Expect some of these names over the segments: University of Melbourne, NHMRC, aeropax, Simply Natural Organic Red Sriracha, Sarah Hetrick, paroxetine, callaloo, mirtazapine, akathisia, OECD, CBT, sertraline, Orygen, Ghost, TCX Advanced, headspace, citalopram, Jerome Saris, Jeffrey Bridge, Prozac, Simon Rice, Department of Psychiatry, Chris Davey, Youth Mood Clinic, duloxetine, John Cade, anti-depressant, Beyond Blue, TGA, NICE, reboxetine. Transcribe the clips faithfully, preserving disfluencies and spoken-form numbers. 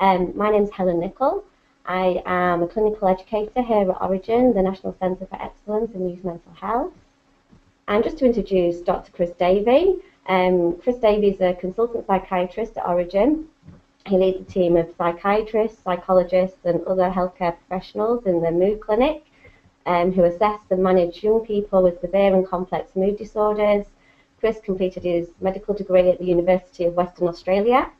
Um, my name's Helen Nicholl. I am a clinical educator here at Orygen, the National Centre for Excellence in Youth Mental Health. And just to introduce Doctor Chris Davey. Um, Chris Davey is a consultant psychiatrist at Orygen. He leads a team of psychiatrists, psychologists and other healthcare professionals in the mood clinic um, who assess and manage young people with severe and complex mood disorders. Chris completed his medical degree at the University of Western Australia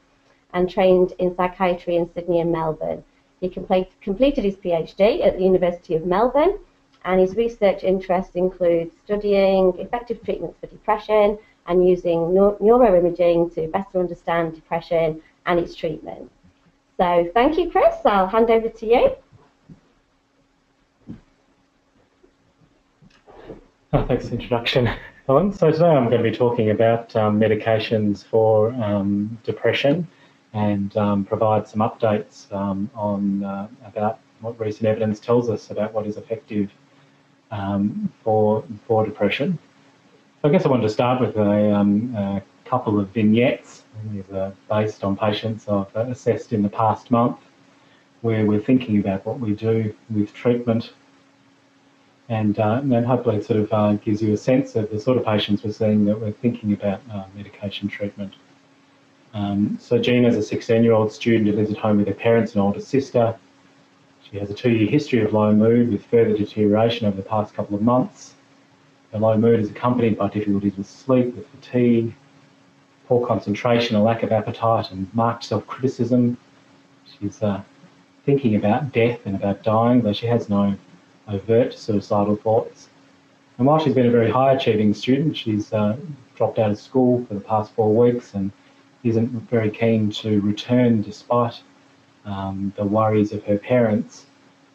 and trained in psychiatry in Sydney and Melbourne. He complete, completed his PhD at the University of Melbourne, and his research interests include studying effective treatments for depression and using neuro neuroimaging to better understand depression and its treatment. So thank you, Chris. I'll hand over to you. Oh, thanks for the introduction, Helen. So today I'm going to be talking about um, medications for um, depression, and um, provide some updates um, on uh, about what recent evidence tells us about what is effective um, for, for depression. So I guess I wanted to start with a, um, a couple of vignettes. These are based on patients I've assessed in the past month, where we're thinking about what we do with treatment, and, uh, and hopefully it sort of uh, gives you a sense of the sort of patients we're seeing that we're thinking about uh, medication treatment. Um, so Jean is a sixteen-year-old student who lives at home with her parents and older sister. She has a two-year history of low mood with further deterioration over the past couple of months. Her low mood is accompanied by difficulties with sleep, with fatigue, poor concentration, a lack of appetite and marked self-criticism. She's uh, thinking about death and about dying, though she has no overt suicidal thoughts. And while she's been a very high-achieving student, she's uh, dropped out of school for the past four weeks and isn't very keen to return despite um, the worries of her parents.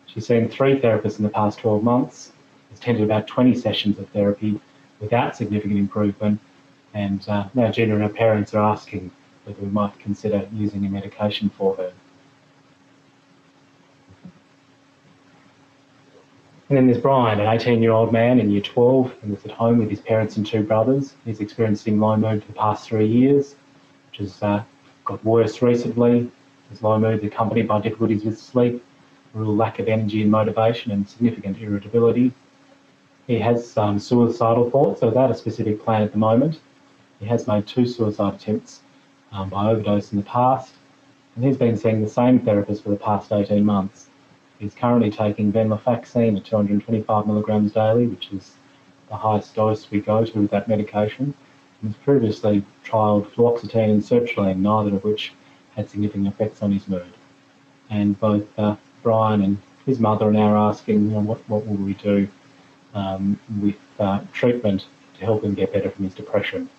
She's seen three therapists in the past twelve months, has attended about twenty sessions of therapy without significant improvement, and uh, now Gina and her parents are asking whether we might consider using a medication for her. And then there's Brian, an eighteen-year-old man in year twelve, and lives at home with his parents and two brothers. He's experiencing low mood for the past three years. Which has uh, got worse recently. His low mood is accompanied by difficulties with sleep, a real lack of energy and motivation, and significant irritability. He has some um, suicidal thoughts, so without a specific plan at the moment. He has made two suicide attempts um, by overdose in the past, and he's been seeing the same therapist for the past eighteen months. He's currently taking Venlafaxine at two hundred twenty-five milligrams daily, which is the highest dose we go to with that medication. He's previously trialled fluoxetine and sertraline, neither of which had significant effects on his mood. And both uh, Brian and his mother are now asking, you know, what, what will we do um, with uh, treatment to help him get better from his depression?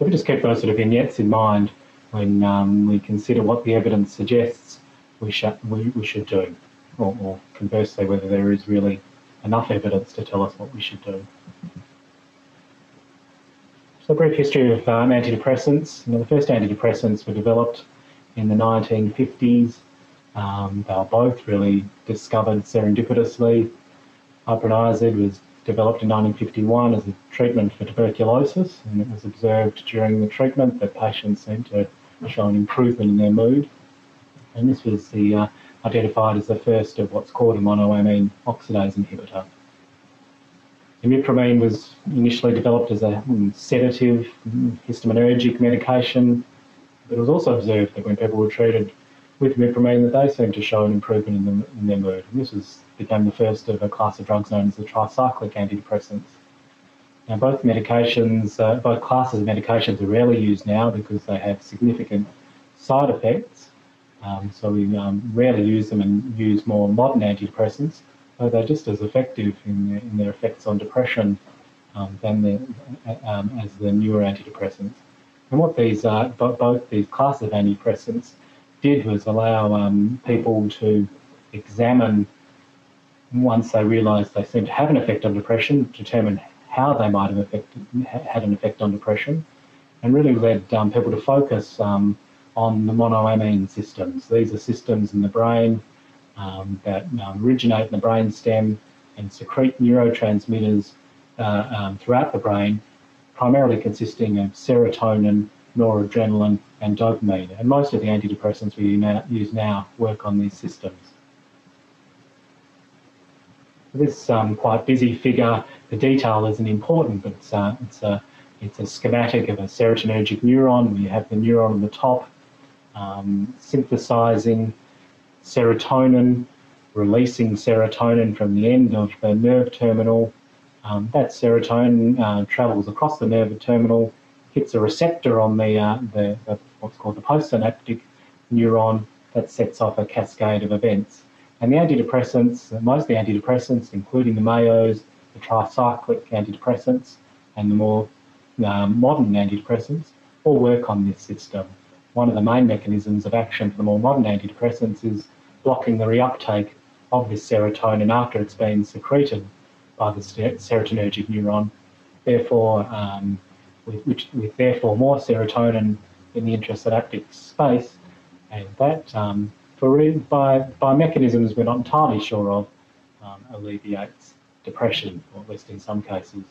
So we just keep those sort of vignettes in mind when um, we consider what the evidence suggests we, sh we, we should do, or, or conversely, whether there is really enough evidence to tell us what we should do. So a brief history of um, antidepressants. You know, the first antidepressants were developed in the nineteen fifties. Um, they were both really discovered serendipitously. Iproniazid was developed in nineteen fifty-one as a treatment for tuberculosis, and it was observed during the treatment that patients seemed to show an improvement in their mood. And this was the, uh, identified as the first of what's called a monoamine oxidase inhibitor. Imipramine was initially developed as a sedative, histaminergic medication, but it was also observed that when people were treated with imipramine, that they seemed to show an improvement in, them, in their mood. And this was, became the first of a class of drugs known as the tricyclic antidepressants. Now, both medications, uh, both classes of medications are rarely used now because they have significant side effects. Um, so we um, rarely use them and use more modern antidepressants. So they're just as effective in their, in their effects on depression um, than the, um, as the newer antidepressants. And what these uh, bo both these classes of antidepressants did was allow um, people to examine, once they realised they seemed to have an effect on depression, determine how they might have affected, had an effect on depression, and really led um, people to focus um, on the monoamine systems. These are systems in the brain Um, that um, originate in the brain stem and secrete neurotransmitters uh, um, throughout the brain, primarily consisting of serotonin, noradrenaline and dopamine. And most of the antidepressants we use now work on these systems. This um, quite busy figure, the detail isn't important, but it's, uh, it's, a, it's a schematic of a serotonergic neuron. We have the neuron on the top um, synthesizing serotonin, releasing serotonin from the end of the nerve terminal. Um, that serotonin uh, travels across the nerve terminal, hits a receptor on the, uh, the, the what's called the postsynaptic neuron that sets off a cascade of events. And the antidepressants, most of the antidepressants, including the Mayos, the tricyclic antidepressants, and the more um, modern antidepressants, all work on this system. One of the main mechanisms of action for the more modern antidepressants is blocking the reuptake of this serotonin after it's been secreted by the serotonergic neuron, therefore, um, with, which, with therefore more serotonin in the intrasynaptic space, and that, um, for, by, by mechanisms we're not entirely sure of, um, alleviates depression, or at least in some cases.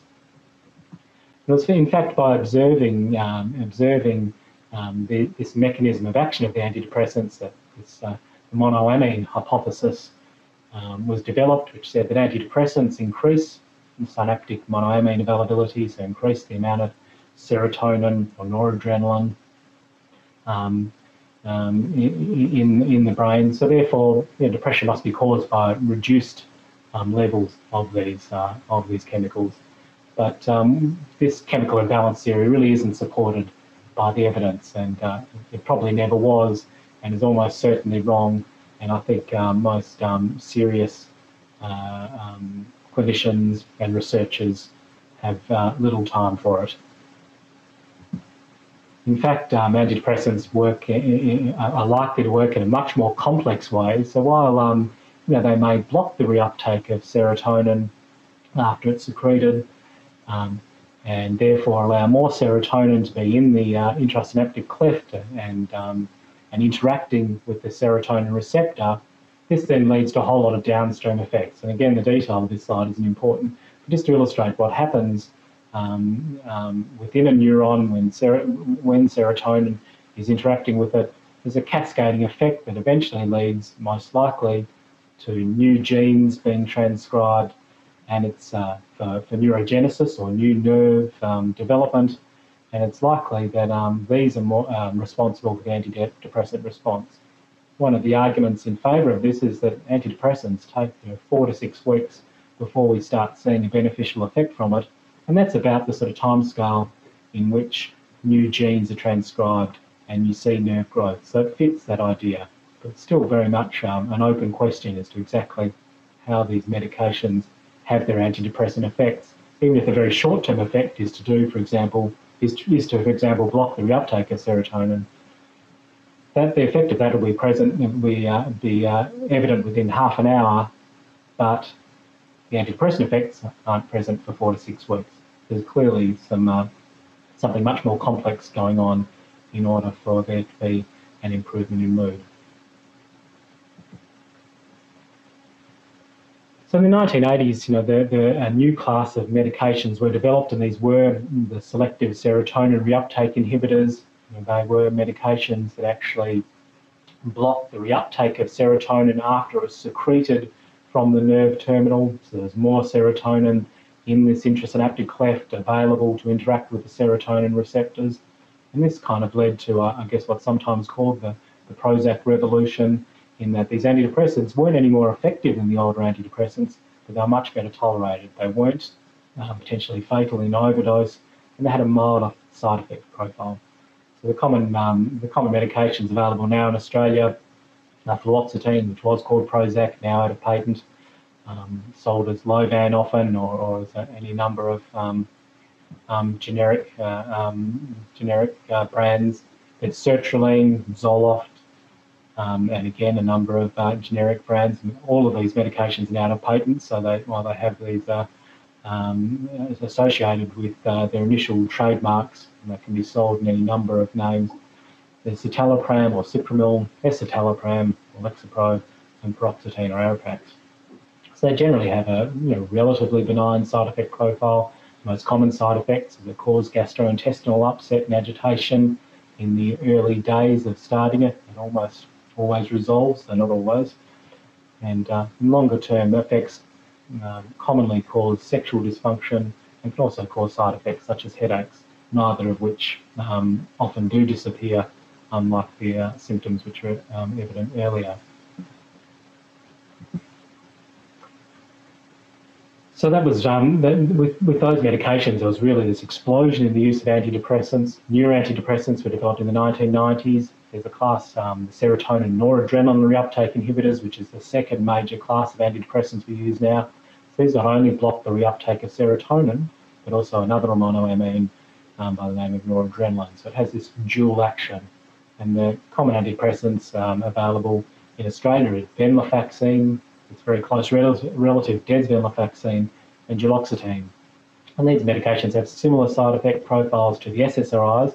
It was in fact by observing um, observing um, the, this mechanism of action of the antidepressants that this uh, monoamine hypothesis Um, was developed, which said that antidepressants increase synaptic monoamine availability, so increase the amount of serotonin or noradrenaline um, um, in, in the brain. So therefore, you know, depression must be caused by reduced um, levels of these, uh, of these chemicals. But um, this chemical imbalance theory really isn't supported by the evidence, and uh, it probably never was, and is almost certainly wrong. And I think um, most um, serious uh, um, clinicians and researchers have uh, little time for it. In fact, um, antidepressants work in, in, are likely to work in a much more complex way. So while um, you know, they may block the reuptake of serotonin after it's secreted, um, and therefore allow more serotonin to be in the uh, intrasynaptic cleft and um, and interacting with the serotonin receptor, this then leads to a whole lot of downstream effects. And again, the detail of this slide isn't important, but just to illustrate what happens um, um, within a neuron when, ser when serotonin is interacting with it, there's a cascading effect that eventually leads, most likely, to new genes being transcribed, and it's uh, for, for neurogenesis or new nerve um, development. And it's likely that um, these are more um, responsible for the antidepressant response. One of the arguments in favour of this is that antidepressants take you know, four to six weeks before we start seeing a beneficial effect from it, and that's about the sort of timescale in which new genes are transcribed and you see nerve growth. So it fits that idea, but it's still very much um, an open question as to exactly how these medications have their antidepressant effects, even if the very short-term effect is to do, for example, Is to, is to, for example, block the reuptake of serotonin. That the effect of that will be present and be, uh, be uh, evident within half an hour, but the antidepressant effects aren't present for four to six weeks. There's clearly some uh, something much more complex going on in order for there to be an improvement in mood. So in the nineteen eighties, you know, the, the, a new class of medications were developed, and these were the selective serotonin reuptake inhibitors. You know, they were medications that actually blocked the reuptake of serotonin after it was secreted from the nerve terminal. So there's more serotonin in this intrasynaptic cleft available to interact with the serotonin receptors. And this kind of led to, uh, I guess, what's sometimes called the, the Prozac revolution, in that these antidepressants weren't any more effective than the older antidepressants, but they were much better tolerated. They weren't uh, potentially fatal in overdose, and they had a milder side effect profile. So the common um, the common medications available now in Australia are fluoxetine, which was called Prozac, now out of patent, um, sold as LoVan often, or, or as any number of um, um, generic uh, um, generic uh, brands. There's sertraline, Zoloft, Um, and again, a number of uh, generic brands. And all of these medications are now out of patent, so they, while they have these uh, um, associated with uh, their initial trademarks, and they can be sold in any number of names. There's citalopram or cipramil, esitalopram or lexapro, and paroxetine or aeropax. So they generally have a you know, relatively benign side effect profile. The most common side effects that cause gastrointestinal upset and agitation, in the early days of starting it. It almost always resolves, though not always. And uh, longer-term effects um, commonly cause sexual dysfunction and can also cause side effects such as headaches, neither of which um, often do disappear, unlike the uh, symptoms which were um, evident earlier. So that was, um, with, with those medications, there was really this explosion in the use of antidepressants. New antidepressants were developed in the nineteen nineties. There's a class, um, the serotonin noradrenaline reuptake inhibitors, which is the second major class of antidepressants we use now. So these not only block the reuptake of serotonin, but also another monoamine um, by the name of noradrenaline. So it has this dual action. And the common antidepressants um, available in Australia is venlafaxine, its very close relative desvenlafaxine, and duloxetine. And these medications have similar side effect profiles to the S S R Is.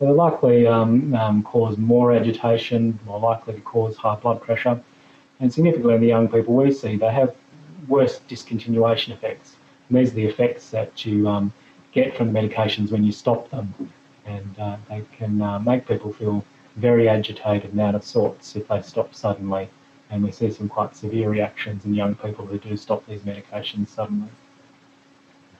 They likely um, um, cause more agitation, more likely to cause high blood pressure. And significantly in the young people we see, they have worse discontinuation effects. And these are the effects that you um, get from the medications when you stop them. And uh, they can uh, make people feel very agitated and out of sorts if they stop suddenly. And we see some quite severe reactions in young people who do stop these medications suddenly.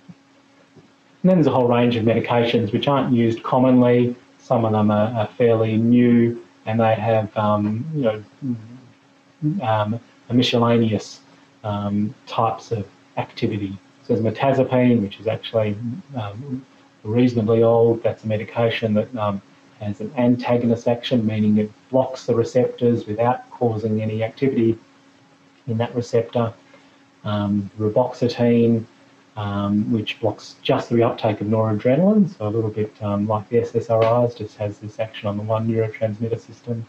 And then there's a whole range of medications which aren't used commonly. Some of them are, are fairly new, and they have um, you know, um, a miscellaneous um, types of activity. So there's mirtazapine, which is actually um, reasonably old. That's a medication that um, has an antagonist action, meaning it blocks the receptors without causing any activity in that receptor. Um, Reboxetine, um, which blocks just the reuptake of noradrenaline, so a little bit um, like the S S R Is, just has this action on the one neurotransmitter system.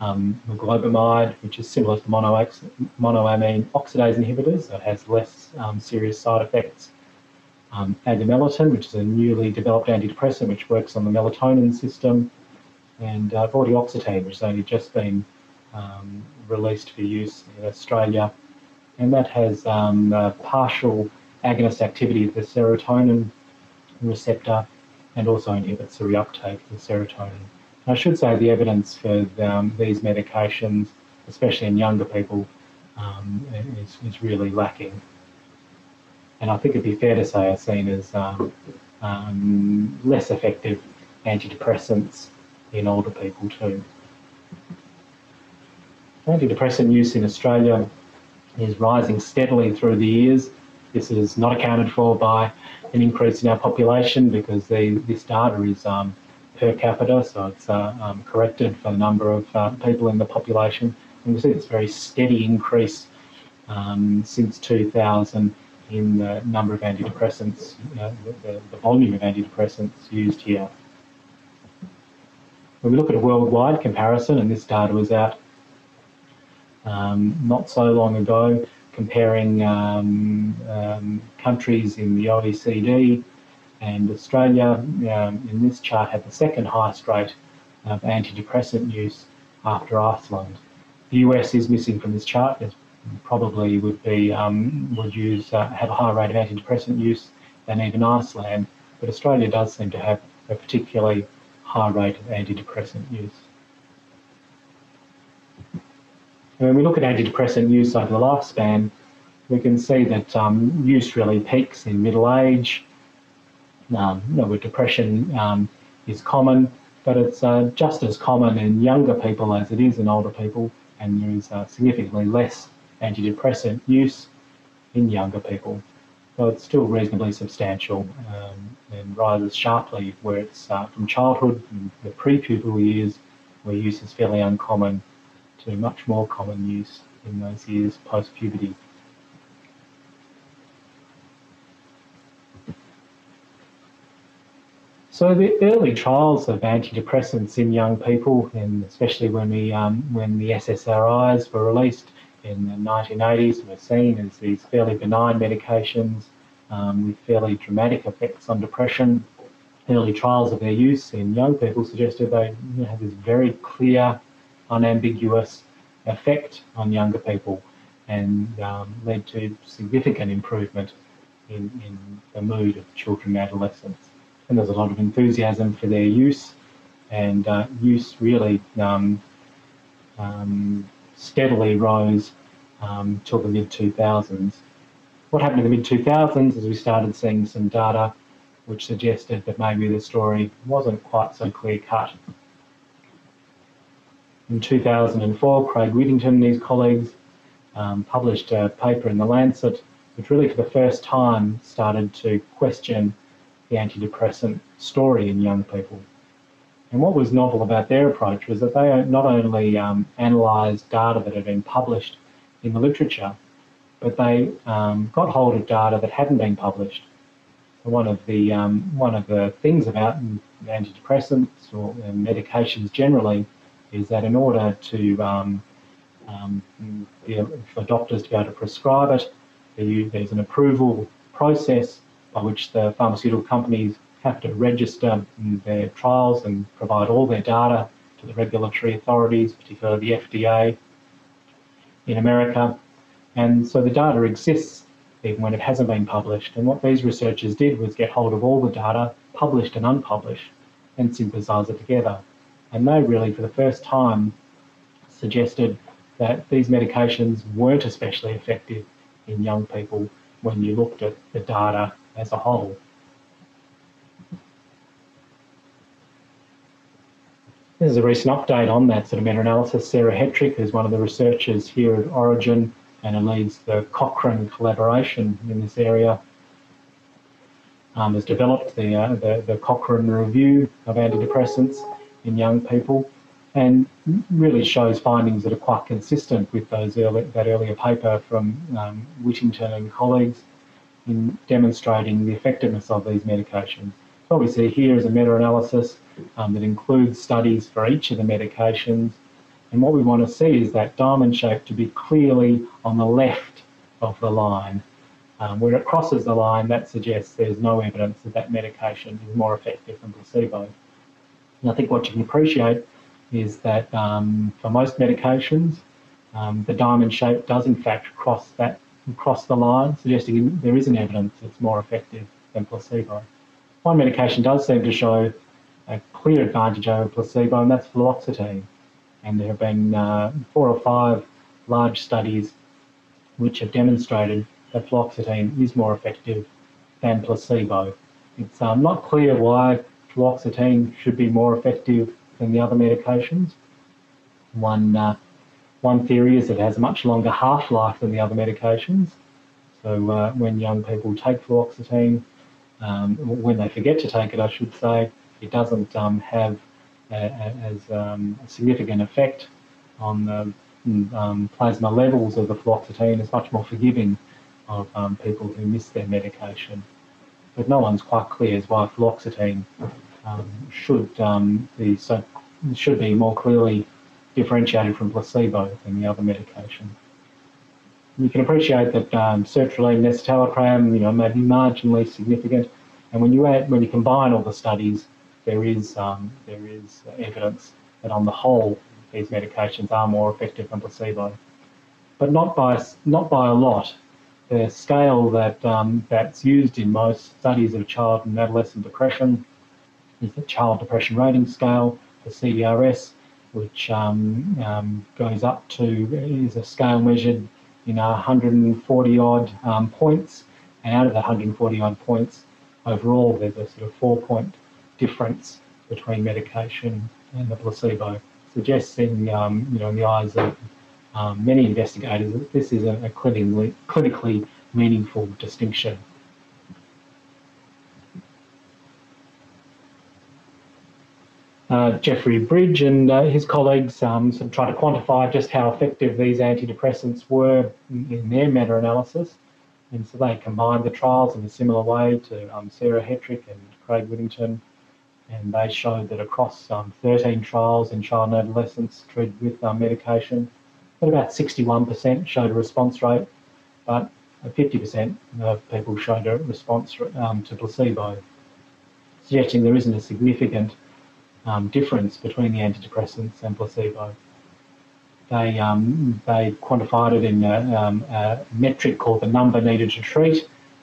Um, Globamide, which is similar to monoamine oxidase inhibitors, so it has less um, serious side effects. Um, Agomelatine, which is a newly developed antidepressant which works on the melatonin system, and uh, duloxetine, which has only just been um, released for use in Australia, and that has um, uh, partial agonist activity of the serotonin receptor and also inhibits the reuptake of the serotonin. And I should say the evidence for the, um, these medications, especially in younger people, um, is, is really lacking. And I think it'd be fair to say are seen as um, um, less effective antidepressants in older people too. Antidepressant use in Australia is rising steadily through the years. This is not accounted for by an increase in our population because the, this data is um, per capita, so it's uh, um, corrected for the number of uh, people in the population. And we see this very steady increase um, since two thousand. In the number of antidepressants, you know, the, the volume of antidepressants used here. When we look at a worldwide comparison, and this data was out um, not so long ago, comparing um, um, countries in the O E C D, and Australia um, in this chart had the second highest rate of antidepressant use after Iceland. The U S is missing from this chart. There's probably would be um, would use uh, have a higher rate of antidepressant use than even Iceland, but Australia does seem to have a particularly high rate of antidepressant use. And when we look at antidepressant use over the lifespan, we can see that um, use really peaks in middle age. Um, you know, where depression um, is common, but it's uh, just as common in younger people as it is in older people, and there is uh, significantly less antidepressant use in younger people. So it's still reasonably substantial um, and rises sharply where it's uh, from childhood and the pre-pupil years where use is fairly uncommon to much more common use in those years post-puberty. So the early trials of antidepressants in young people, and especially when, we, um, when the S S R Is were released, in the nineteen eighties, were seen as these fairly benign medications um, with fairly dramatic effects on depression. Early trials of their use in young people suggested they have this very clear, unambiguous effect on younger people and um, led to significant improvement in, in the mood of children and adolescents. And there's a lot of enthusiasm for their use and uh, use really um, um, steadily rose um, till the mid two thousands. What happened in the mid two thousands is we started seeing some data which suggested that maybe the story wasn't quite so clear-cut. In two thousand four, Craig Whittington and his colleagues um, published a paper in The Lancet which really for the first time started to question the antidepressant story in young people. And what was novel about their approach was that they not only um, analysed data that had been published in the literature, but they um, got hold of data that hadn't been published. So one of the um, one of the things about antidepressants or medications generally is that in order to um, um, for doctors to be able to prescribe it, there's an approval process by which the pharmaceutical companies have to register their trials and provide all their data to the regulatory authorities, particularly the F D A in America. And so the data exists even when it hasn't been published. And what these researchers did was get hold of all the data, published and unpublished, and synthesize it together. And they really, for the first time, suggested that these medications weren't especially effective in young people when you looked at the data as a whole. This is a recent update on that sort of meta-analysis. Sarah Hetrick, who's one of the researchers here at Orygen and who leads the Cochrane collaboration in this area, um, has developed the, uh, the, the Cochrane review of antidepressants in young people and really shows findings that are quite consistent with those early, that earlier paper from um, Whittington and colleagues in demonstrating the effectiveness of these medications. So what we see here is a meta-analysis um, that includes studies for each of the medications, and what we want to see is that diamond shape to be clearly on the left of the line. Um, where it crosses the line, that suggests there's no evidence that that medication is more effective than placebo. And I think what you can appreciate is that um, for most medications, um, the diamond shape does in fact cross, that, cross the line, suggesting there isn't evidence it's more effective than placebo. One medication does seem to show a clear advantage over placebo, and that's fluoxetine. And there have been uh, four or five large studies which have demonstrated that fluoxetine is more effective than placebo. It's um, not clear why fluoxetine should be more effective than the other medications. One, uh, one theory is it has a much longer half-life than the other medications. So uh, when young people take fluoxetine, Um, when they forget to take it, I should say, it doesn't um, have a, a, as um, a significant effect on the um, plasma levels of the fluoxetine. It's much more forgiving of um, people who miss their medication. But no one's quite clear as why fluoxetine um, should, um, be so, should be more clearly differentiated from placebo than the other medication. You can appreciate that um, sertraline and esitalopram, you know, may be marginally significant, and when you add, when you combine all the studies, there is um, there is evidence that on the whole these medications are more effective than placebo, but not by not by a lot. The scale that um, that's used in most studies of child and adolescent depression is the Child Depression Rating Scale, the C D R S, which um, um, goes up to is a scale measured you know, one hundred forty odd um, points, and out of the one hundred forty odd points, overall, there's a sort of four-point difference between medication and the placebo, suggesting, um, you know, in the eyes of um, many investigators, that this is a, a clinically, clinically meaningful distinction. Uh, Jeffrey Bridge and uh, his colleagues um, sort of try to quantify just how effective these antidepressants were in, in their meta-analysis, and so they combined the trials in a similar way to um, Sarah Hetrick and Craig Whittington, and they showed that across um, thirteen trials in child and adolescents treated with um, medication, that about sixty-one percent showed a response rate, but fifty percent of people showed a response um, to placebo, suggesting there isn't a significant Um, difference between the antidepressants and placebo. They um, they quantified it in a, um, a metric called the number needed to treat,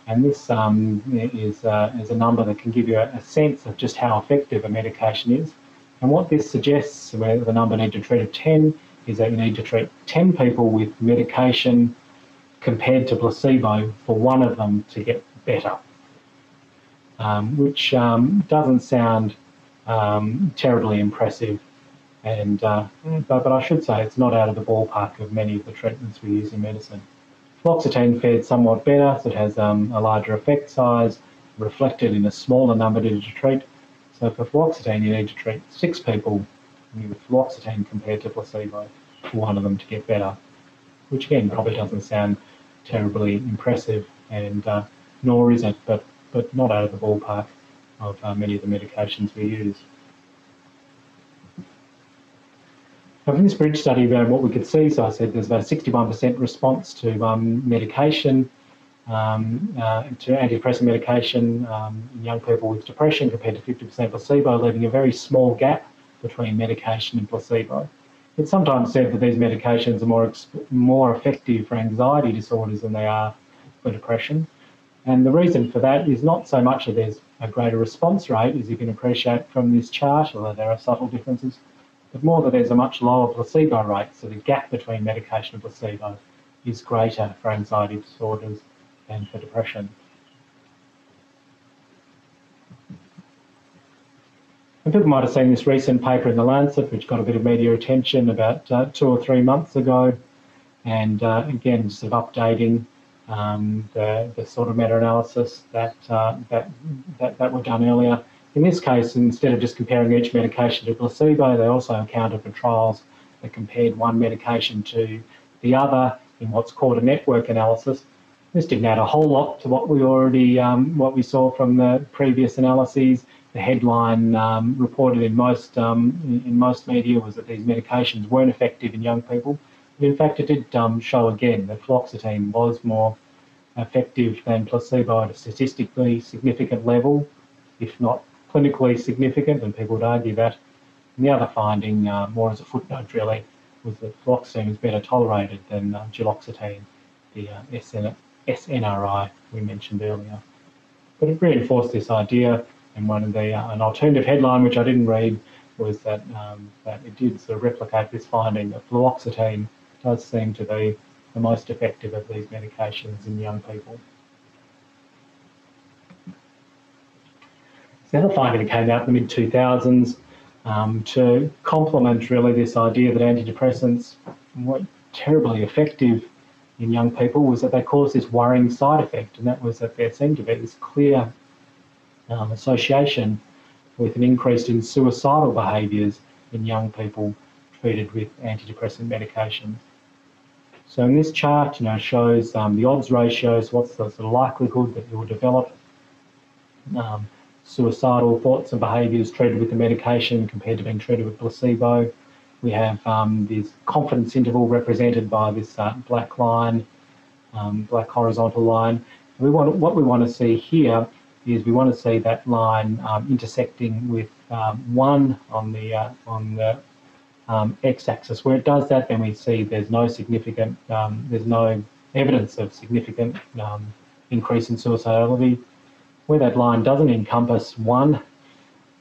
and this um, is, uh, is a number that can give you a, a sense of just how effective a medication is And what this suggests, where the number need to treat of ten, is that you need to treat ten people with medication compared to placebo for one of them to get better, um, which um, doesn't sound um, terribly impressive. And uh, but, but I should say it's not out of the ballpark of many of the treatments we use in medicine. Fluoxetine fared somewhat better, so it has um, a larger effect size, reflected in a smaller number to treat. So for fluoxetine, you need to treat six people with fluoxetine compared to placebo for one of them to get better, which again probably doesn't sound terribly impressive, and uh, nor is it, but, but not out of the ballpark of uh, many of the medications we use. Now from this bridge study, about what we could see, so I said there's about a sixty-one percent response to um, medication, um, uh, to antidepressant medication um, in young people with depression compared to fifty percent placebo, leaving a very small gap between medication and placebo. It's sometimes said that these medications are more, more effective for anxiety disorders than they are for depression. And the reason for that is not so much that there's a greater response rate, as you can appreciate from this chart, although there are subtle differences, but more that there's a much lower placebo rate, so the gap between medication and placebo is greater for anxiety disorders than for depression. And people might have seen this recent paper in The Lancet, which got a bit of media attention about uh, two or three months ago, and uh, again, sort of updating um, the, the sort of meta-analysis that, uh, that, that, that were done earlier. In this case, instead of just comparing each medication to placebo, they also accounted for trials that compared one medication to the other in what's called a network analysis. This didn't add a whole lot to what we already, um, what we saw from the previous analyses. The headline um, reported in most, um, in, in most media was that these medications weren't effective in young people. But in fact, it did um, show again that fluoxetine was more effective than placebo at a statistically significant level, if not clinically significant, and people would argue that. And the other finding, uh, more as a footnote really, was that fluoxetine is better tolerated than uh, duloxetine, the uh, S N R I we mentioned earlier. But it reinforced this idea, and one of the, uh, an alternative headline which I didn't read was that, um, that it did sort of replicate this finding that fluoxetine does seem to be the most effective of these medications in young people. Another finding that came out in the mid two thousands um, to complement really this idea that antidepressants weren't terribly effective in young people was that they caused this worrying side effect, and that was that there seemed to be this clear um, association with an increase in suicidal behaviours in young people treated with antidepressant medications. So in this chart, you know, shows um, the odds ratios, what's the sort of likelihood that you will develop um, suicidal thoughts and behaviours treated with the medication compared to being treated with placebo. We have um, this confidence interval represented by this uh, black line, um, black horizontal line. We want, what we want to see here is we want to see that line um, intersecting with um, one on the, uh, on the um, x-axis. Where it does that, then we see there's no significant, um, there's no evidence of significant um, increase in suicidality. Where that line doesn't encompass one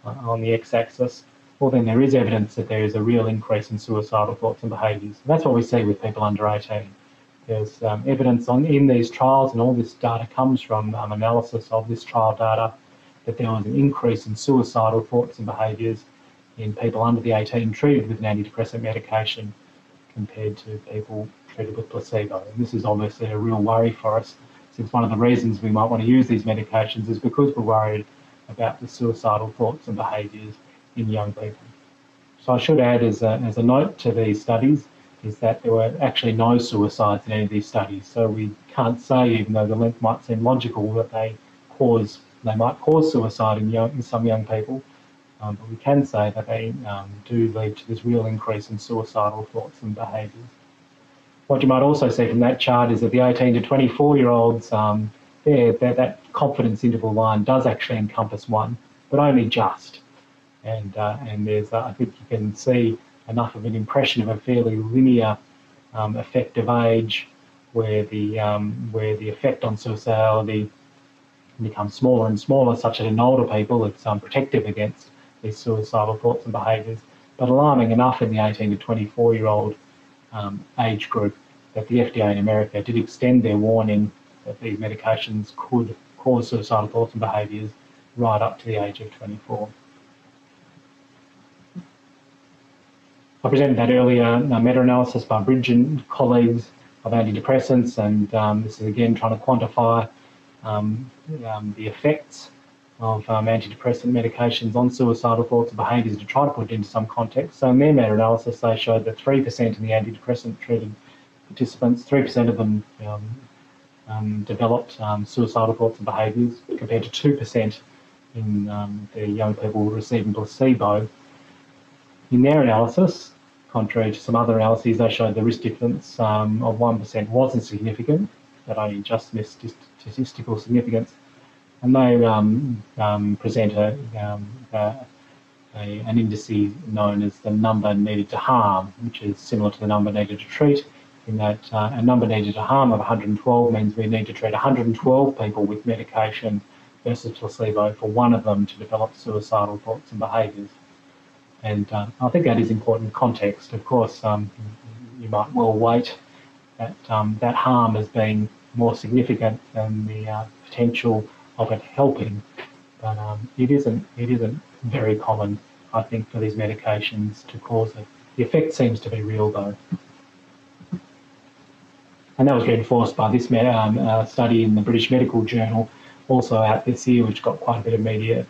on the x-axis, well then there is evidence that there is a real increase in suicidal thoughts and behaviours. That's what we see with people under eighteen. There's um, evidence on, in these trials, and all this data comes from um, analysis of this trial data, that there was an increase in suicidal thoughts and behaviours in people under the eighteen treated with an antidepressant medication compared to people treated with placebo. And this is obviously a real worry for us, since one of the reasons we might want to use these medications is because we're worried about the suicidal thoughts and behaviours in young people. So I should add as a, as a note to these studies is that there were actually no suicides in any of these studies. So we can't say, even though the link might seem logical, that they cause, they might cause suicide in, young, in some young people, um, but we can say that they um, do lead to this real increase in suicidal thoughts and behaviours. What you might also see from that chart is that the eighteen to twenty-four-year-olds, um, there, that confidence interval line does actually encompass one, but only just. And uh, and there's, uh, I think you can see enough of an impression of a fairly linear um, effect of age, where the um, where the effect on suicidality becomes smaller and smaller, such that in older people it's um, protective against these suicidal thoughts and behaviours, but alarming enough in the eighteen to twenty-four-year-old um, age group that the F D A in America did extend their warning that these medications could cause suicidal thoughts and behaviours right up to the age of twenty-four. I presented that earlier, a meta-analysis by Bridge and colleagues of antidepressants, and um, this is again trying to quantify um, um, the effects of um, antidepressant medications on suicidal thoughts and behaviours to try to put it into some context. So in their meta-analysis, they showed that three percent in the antidepressant-treated participants, three percent of them um, um, developed um, suicidal thoughts and behaviours, compared to two percent in um, the young people receiving placebo. In their analysis, contrary to some other analyses, they showed the risk difference um, of one percent wasn't significant, that only just missed statistical significance. And they um, um, present a, um, uh, a, an indice known as the number needed to harm, which is similar to the number needed to treat, in that uh, a number needed to harm of one hundred twelve means we need to treat one hundred twelve people with medication versus placebo for one of them to develop suicidal thoughts and behaviours. And uh, I think that is important context. Of course, um, you might well weight that um, that harm as being more significant than the uh, potential of it helping, but um, it isn't. It isn't very common, I think, for these medications to cause it. The effect seems to be real, though, and that was reinforced by this um, uh, study in the British Medical Journal, also out this year, which got quite a bit of media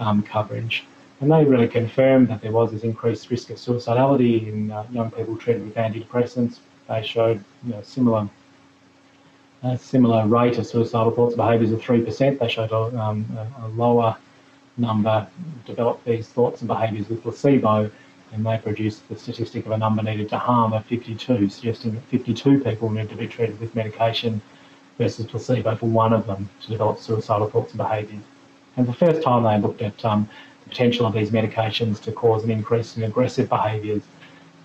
um, coverage. And they really confirmed that there was this increased risk of suicidality in uh, young people treated with antidepressants. They showed, you know, similar, a similar rate of suicidal thoughts and behaviours of three percent. They showed a, um, a lower number developed these thoughts and behaviours with placebo, and they produced the statistic of a number needed to harm of fifty-two, suggesting that fifty-two people need to be treated with medication versus placebo for one of them to develop suicidal thoughts and behaviours. And the first time they looked at um, potential of these medications to cause an increase in aggressive behaviours.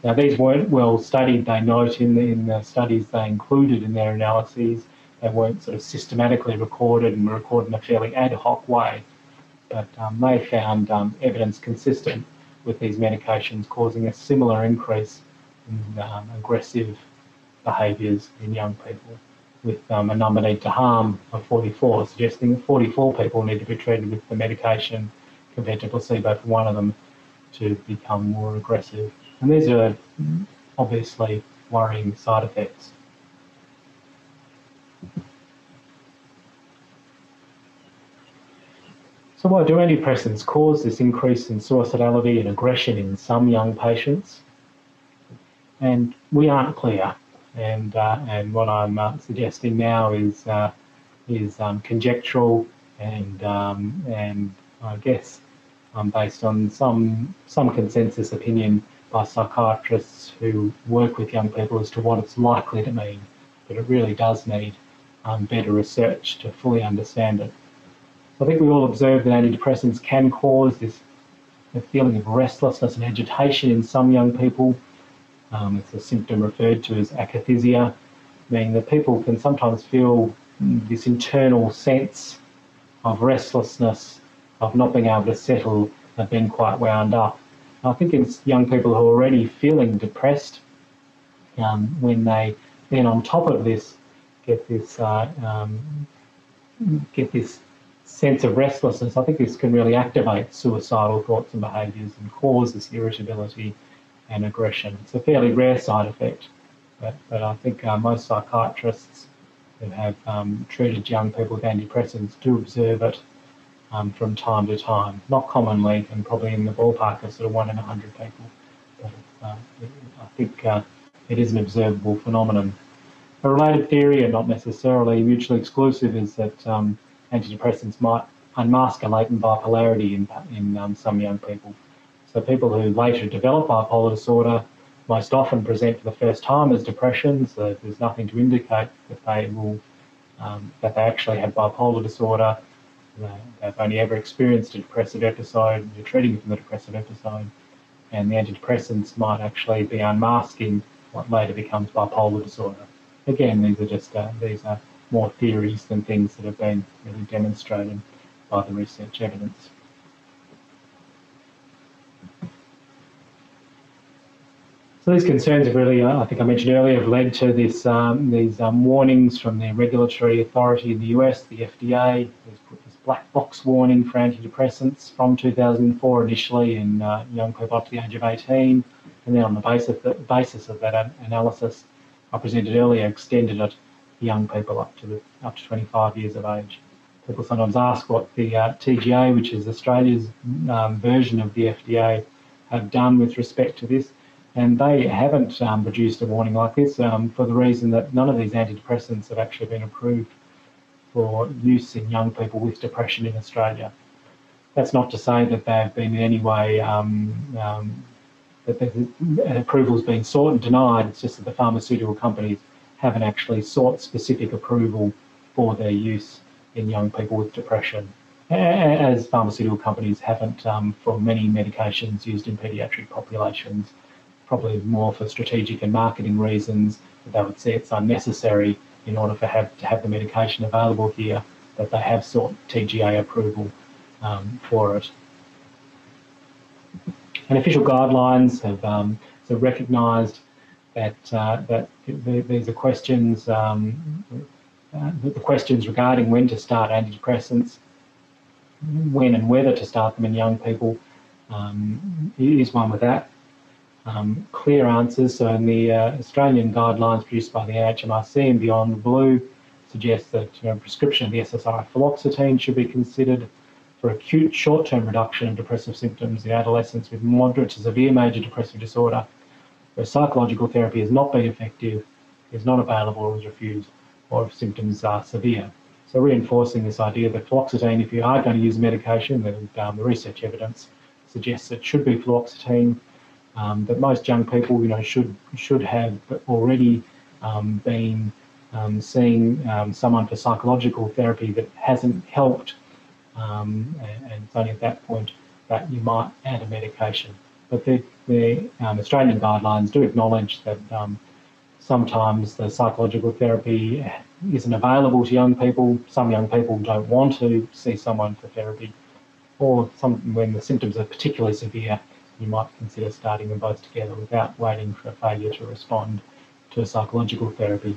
Now, these weren't well studied, they note, in the, in the studies they included in their analyses. They weren't sort of systematically recorded and were recorded in a fairly ad hoc way. But um, they found um, evidence consistent with these medications causing a similar increase in um, aggressive behaviours in young people, with um, a number needed to harm of forty-four, suggesting that forty-four people need to be treated with the medication compared to placebo for one of them to become more aggressive. And these are obviously worrying side effects. So why do antidepressants cause this increase in suicidality and aggression in some young patients? And we aren't clear. And, uh, and what I'm uh, suggesting now is, uh, is um, conjectural and, um, and I guess, um, based on some some consensus opinion by psychiatrists who work with young people as to what it's likely to mean, but it really does need um, better research to fully understand it. I think we all observe that antidepressants can cause this the feeling of restlessness and agitation in some young people. Um, it's a symptom referred to as akathisia, meaning that people can sometimes feel this internal sense of restlessness, of not being able to settle, of being quite wound up. I think it's young people who are already feeling depressed, um, when they then on top of this get this uh, um, get this sense of restlessness, I think this can really activate suicidal thoughts and behaviours and cause this irritability and aggression. It's a fairly rare side effect, but, but I think uh, most psychiatrists who have um, treated young people with antidepressants do observe it Um, from time to time, not commonly, and probably in the ballpark of sort of one in a hundred people. But uh, I think uh, it is an observable phenomenon. A related theory, and not necessarily mutually exclusive, is that um, antidepressants might unmask a latent bipolarity in, in um, some young people. So people who later develop bipolar disorder most often present for the first time as depression, so there's nothing to indicate that they will, um, that they actually have bipolar disorder. They've only ever experienced a depressive episode, you're treating from the depressive episode, and the antidepressants might actually be unmasking what later becomes bipolar disorder. Again, these are just uh, these are more theories than things that have been really demonstrated by the research evidence. So these concerns have really, I think I mentioned earlier, have led to this, um, these um, warnings from the regulatory authority in the U S, the F D A, who's put this black box warning for antidepressants from two thousand four initially in uh, young people up to the age of eighteen, and then on the basis, the basis of that analysis I presented earlier, extended it to young people up to, the, up to twenty-five years of age. People sometimes ask what the uh, T G A, which is Australia's um, version of the F D A, have done with respect to this. And they haven't um, produced a warning like this um, for the reason that none of these antidepressants have actually been approved for use in young people with depression in Australia. That's not to say that they've been in any way, um, um, that the approval's been sought and denied, it's just that the pharmaceutical companies haven't actually sought specific approval for their use in young people with depression, as pharmaceutical companies haven't um, for many medications used in paediatric populations. Probably more for strategic and marketing reasons, that they would say it's unnecessary in order for have, to have the medication available here, that they have sought T G A approval um, for it. And official guidelines have um, so recognised that uh, that these are questions, um, uh, the questions regarding when to start antidepressants, when and whether to start them in young people, um, is one with that. Um, clear answers. So in the uh, Australian guidelines produced by the N H M R C and Beyond Blue suggests that you know, prescription of the S S R I fluoxetine should be considered for acute short-term reduction of depressive symptoms in adolescents with moderate to severe major depressive disorder where psychological therapy has not been effective, is not available or is refused, or if symptoms are severe. So reinforcing this idea that fluoxetine, if you are going to use medication, then um, the research evidence suggests it should be fluoxetine. Um, that most young people, you know, should should have already um, been um, seeing um, someone for psychological therapy that hasn't helped, um, and, and it's only at that point that you might add a medication. But the, the um, Australian guidelines do acknowledge that um, sometimes the psychological therapy isn't available to young people. Some young people don't want to see someone for therapy, or some, when the symptoms are particularly severe, you might consider starting them both together without waiting for a failure to respond to a psychological therapy.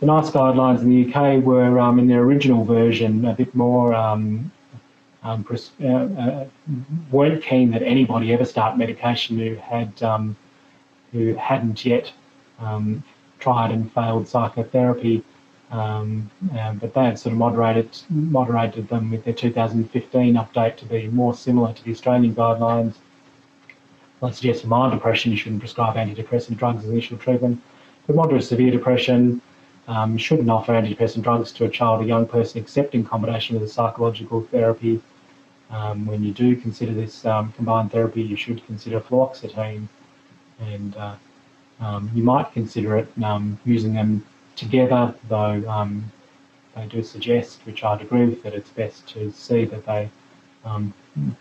The NICE guidelines in the U K were, um, in their original version, a bit more, um, um, uh, uh, weren't keen that anybody ever start medication who, had, um, who hadn't yet um, tried and failed psychotherapy, um, uh, but they had sort of moderated, moderated them with their two thousand fifteen update to be more similar to the Australian guidelines. I suggest for mild depression, you shouldn't prescribe antidepressant drugs as initial treatment. For moderate severe depression, um, you shouldn't offer antidepressant drugs to a child or young person except in combination with a psychological therapy. Um, when you do consider this um, combined therapy, you should consider fluoxetine, and uh, um, you might consider it um, using them together, though um, they do suggest, which I'd agree with, that it's best to see that they um,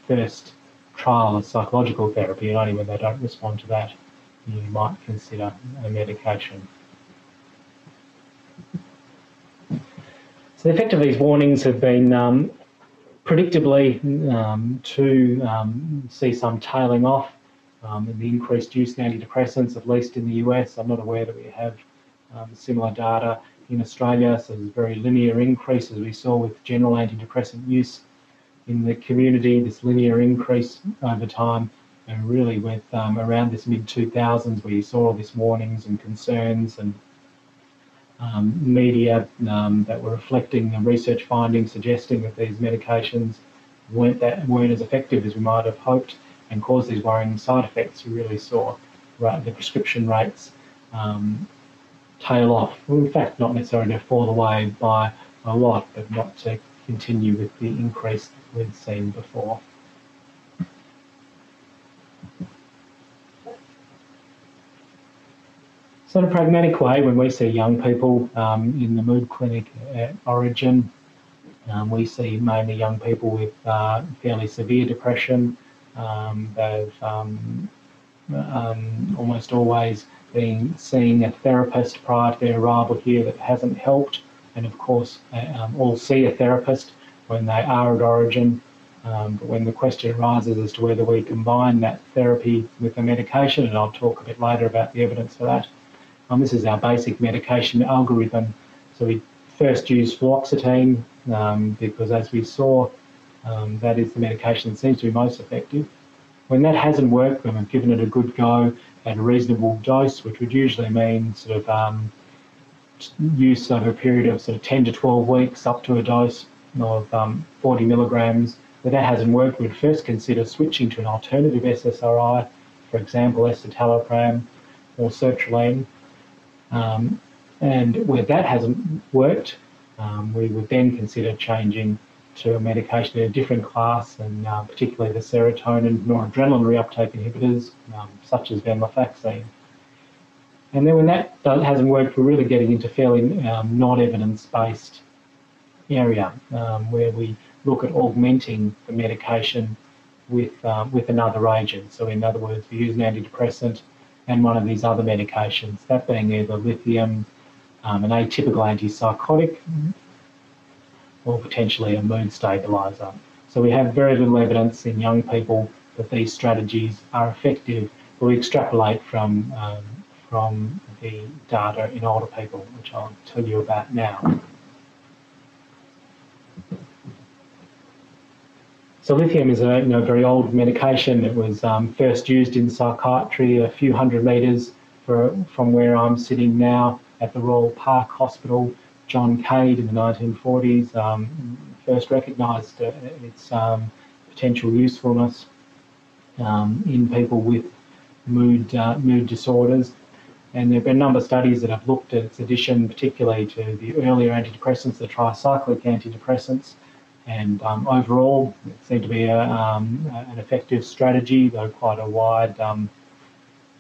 first trial of psychological therapy, and only when they don't respond to that, you might consider a medication. So the effect of these warnings have been um, predictably um, to um, see some tailing off um, in the increased use in antidepressants, at least in the U S. I'm not aware that we have um, similar data in Australia, so there's a very linear increase as we saw with general antidepressant use in the community, this linear increase over time, and really with um, around this mid two thousands where you saw all these warnings and concerns and um, media um, that were reflecting the research findings suggesting that these medications weren't, that, weren't as effective as we might have hoped and caused these worrying side effects, you really saw right, the prescription rates um, tail off. Well, in fact, not necessarily to fall away by a lot, but not to continue with the increase that we'd seen before. So in a pragmatic way, when we see young people um, in the mood clinic at Orygen, um, we see mainly young people with uh, fairly severe depression. Um, they've um, um, almost always been seeing a therapist prior to their arrival here that hasn't helped. And of course, um, all see a therapist when they are at Orygen. Um, but when the question arises as to whether we combine that therapy with the medication, and I'll talk a bit later about the evidence for that, um, this is our basic medication algorithm. So we first use fluoxetine um, because, as we saw, um, that is the medication that seems to be most effective. When that hasn't worked, when we've given it a good go at a reasonable dose, which would usually mean sort of um, use over a period of sort of ten to twelve weeks up to a dose of um, forty milligrams, but that hasn't worked, we'd first consider switching to an alternative S S R I, for example, esitalopram or sertraline. Um, and where that hasn't worked, um, we would then consider changing to a medication in a different class, and uh, particularly the serotonin noradrenaline reuptake inhibitors, um, such as venlafaxine. And then when that hasn't worked, we're really getting into fairly um, not evidence-based area um, where we look at augmenting the medication with um, with another agent. So in other words, we use an antidepressant and one of these other medications, that being either lithium, um, an atypical antipsychotic, or potentially a mood stabiliser. So we have very little evidence in young people that these strategies are effective, but we extrapolate from um, from the data in older people, which I'll tell you about now. So lithium is a you know, very old medication. It was um, first used in psychiatry a few hundred metres for, from where I'm sitting now at the Royal Park Hospital. John Cade in the nineteen forties um, first recognised uh, its um, potential usefulness um, in people with mood uh, mood disorders. And there have been a number of studies that have looked at its addition, particularly to the earlier antidepressants, the tricyclic antidepressants. And um, overall, it seemed to be a, um, an effective strategy, though quite a wide, um,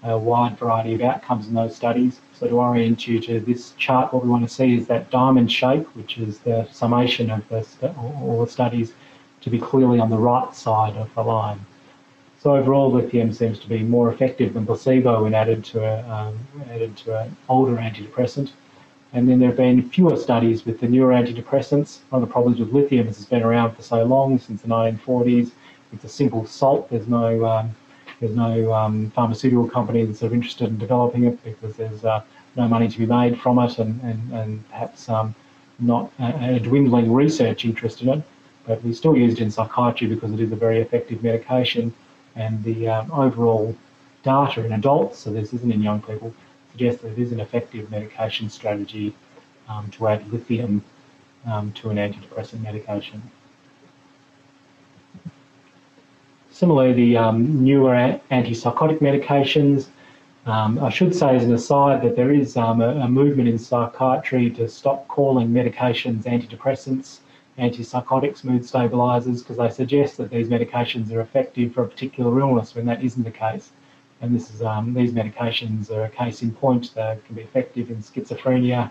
a wide variety of outcomes in those studies. So to orient you to this chart, what we want to see is that diamond shape, which is the summation of the st all the studies, to be clearly on the right side of the line. So overall, lithium seems to be more effective than placebo when added to a, um, added to an older antidepressant. And then there have been fewer studies with the newer antidepressants. One of the problems with lithium is it's been around for so long, since the nineteen forties. It's a simple salt. There's no um, there's no um, pharmaceutical company that's sort of interested in developing it because there's uh, no money to be made from it, and and, and perhaps um, not a, a dwindling research interest in it. But we still use it in psychiatry because it is a very effective medication. And the um, overall data in adults, so this isn't in young people, suggests that it is an effective medication strategy um, to add lithium um, to an antidepressant medication. Similarly, the um, newer antipsychotic medications, um, I should say as an aside that there is um, a, a movement in psychiatry to stop calling medications antidepressants, antipsychotics, mood stabilisers, because they suggest that these medications are effective for a particular illness when that isn't the case. And this is, um, these medications are a case in point. They can be effective in schizophrenia,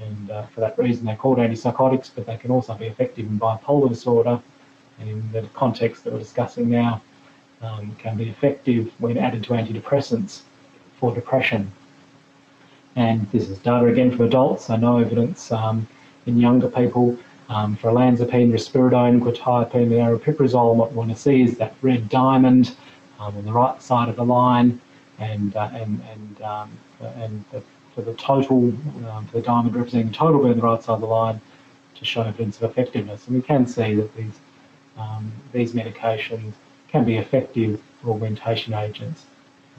and uh, for that reason they're called antipsychotics, but they can also be effective in bipolar disorder, and in the context that we're discussing now, um, can be effective when added to antidepressants for depression. And this is data again from adults, so no evidence um, in younger people. Um, for olanzapine, risperidone, quetiapine, and aripiprazole, what we want to see is that red diamond Um, on the right side of the line, and uh, and and um, and the, for the total, um, for the diamond representing the total, being the right side of the line, to show evidence of effectiveness. And we can see that these um, these medications can be effective augmentation agents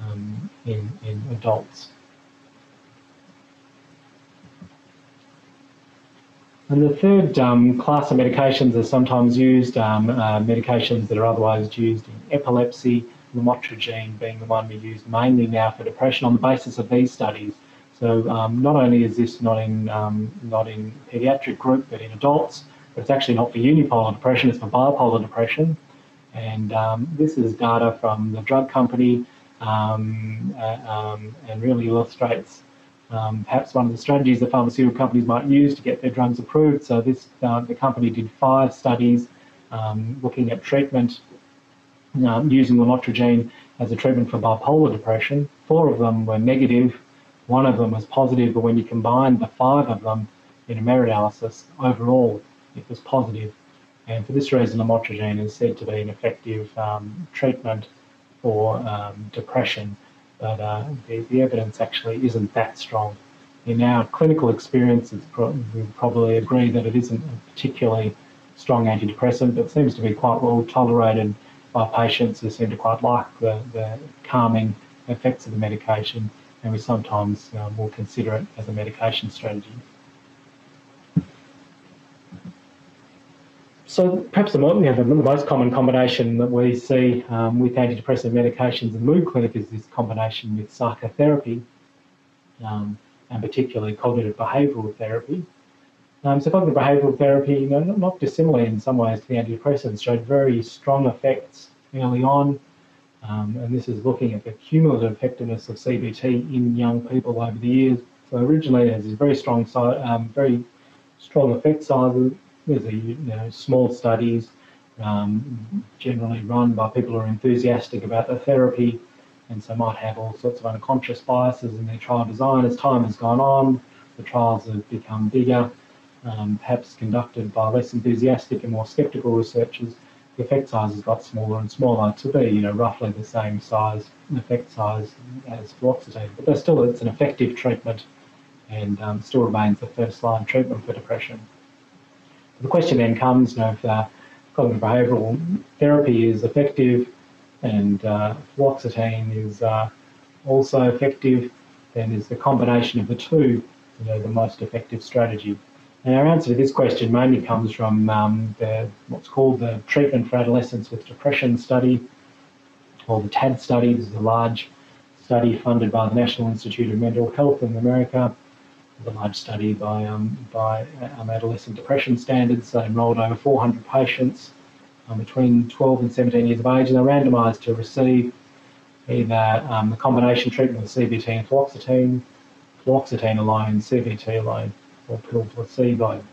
um, in in adults. And the third um, class of medications are sometimes used, um, uh, medications that are otherwise used in epilepsy. Lamotrigine being the one we use mainly now for depression on the basis of these studies. So um, not only is this not in um, not in paediatric group but in adults, but it's actually not for unipolar depression, it's for bipolar depression. And um, this is data from the drug company um, uh, um, and really illustrates um, perhaps one of the strategies that pharmaceutical companies might use to get their drugs approved. So this uh, the company did five studies um, looking at treatment Um, using lamotrigine as a treatment for bipolar depression. Four of them were negative, one of them was positive, but when you combine the five of them in a meta-analysis, overall it was positive. And for this reason, lamotrigine is said to be an effective um, treatment for um, depression, but uh, the, the evidence actually isn't that strong. In our clinical experience, it's pro we probably agree that it isn't a particularly strong antidepressant, but seems to be quite well tolerated by patients who seem to quite like the, the calming effects of the medication, and we sometimes uh, will consider it as a medication strategy. So perhaps the most common combination that we see um, with antidepressant medications in mood clinic is this combination with psychotherapy, um, and particularly cognitive behavioural therapy. Um, so cognitive behavioural therapy, you know, not dissimilar in some ways to the antidepressants, showed very strong effects early on, um, and this is looking at the cumulative effectiveness of C B T in young people over the years. So originally it has this very strong, um, very strong effect sizes. There's a, you know, small studies um, generally run by people who are enthusiastic about the therapy, and so might have all sorts of unconscious biases in their trial design. As time has gone on, the trials have become bigger, um, perhaps conducted by less enthusiastic and more sceptical researchers. The effect size has got smaller and smaller to be, you know, roughly the same size effect size as fluoxetine, but still it's an effective treatment, and um, still remains the first line treatment for depression. The question then comes, you know, if uh, cognitive behavioural therapy is effective and uh, fluoxetine is uh, also effective, then is the combination of the two, you know, the most effective strategy? And our answer to this question mainly comes from um, the, what's called the Treatment for Adolescents with Depression Study, or the TAD study. This is a large study funded by the National Institute of Mental Health in America. A large study by um, by um, adolescent depression standards. They enrolled over four hundred patients um, between twelve and seventeen years of age, and they were randomised to receive either um, the combination treatment of C B T and fluoxetine, fluoxetine alone, C B T alone, or pill placebo.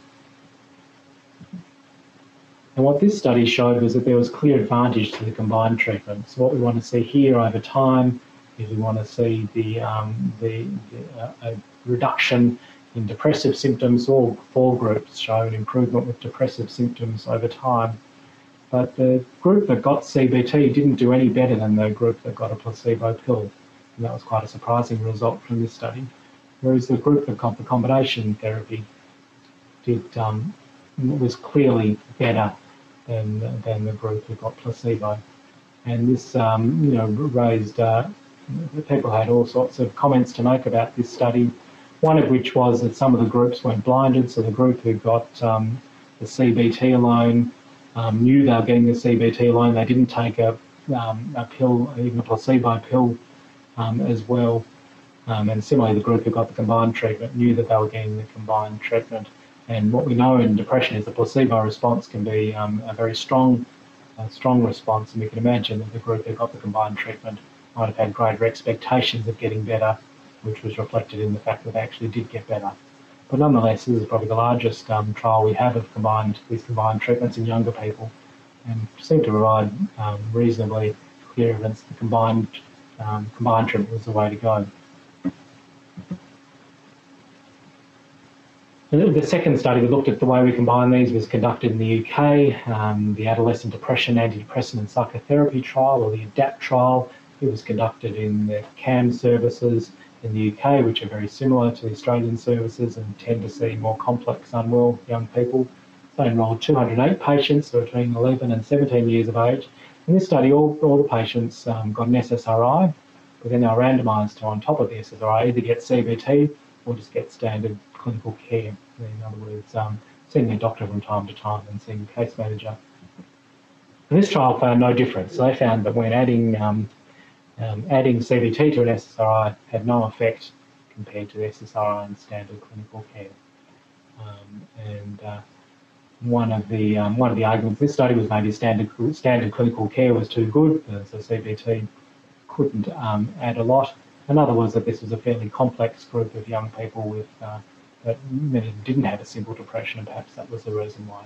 And what this study showed was that there was clear advantage to the combined treatment. So what we want to see here over time is we want to see the um, the, the uh, a reduction in depressive symptoms. All four groups showed improvement with depressive symptoms over time, but the group that got C B T didn't do any better than the group that got a placebo pill, and that was quite a surprising result from this study, whereas the group that got the combination therapy did um, was clearly better than, than the group that got placebo. And this um, you know, raised uh, people had all sorts of comments to make about this study. One of which was that some of the groups weren't blinded, so the group who got um, the C B T alone um, knew they were getting the C B T alone. They didn't take a, um, a pill, even a placebo pill um, as well. Um, and similarly, the group who got the combined treatment knew that they were getting the combined treatment. And what we know in depression is the placebo response can be um, a very strong, uh, strong response. And we can imagine that the group who got the combined treatment might have had greater expectations of getting better, which was reflected in the fact that they actually did get better. But nonetheless, this is probably the largest um, trial we have of combined these combined treatments in younger people, and seemed to provide um, reasonably clear evidence that combined, um, combined treatment was the way to go. And the second study that looked at the way we combine these was conducted in the U K, um, the Adolescent Depression Antidepressant and Psychotherapy trial, or the ADAPT trial. It was conducted in the CAM services in the U K, which are very similar to the Australian services and tend to see more complex, unwell young people. They enrolled two hundred eight patients between eleven and seventeen years of age. In this study, all, all the patients um, got an S S R I, but then they were randomised to, on top of the S S R I, either get C B T or just get standard clinical care. In other words, um, seeing their doctor from time to time and seeing a case manager. And this trial found no difference. They found that when adding um, Um, adding C B T to an S S R I had no effect compared to the S S R I and standard clinical care. Um, and uh, one of the um, one of the arguments this study was maybe standard standard clinical care was too good, so C B T couldn't um, add a lot. Another was that this was a fairly complex group of young people with uh, that many didn't have a simple depression, and perhaps that was the reason why.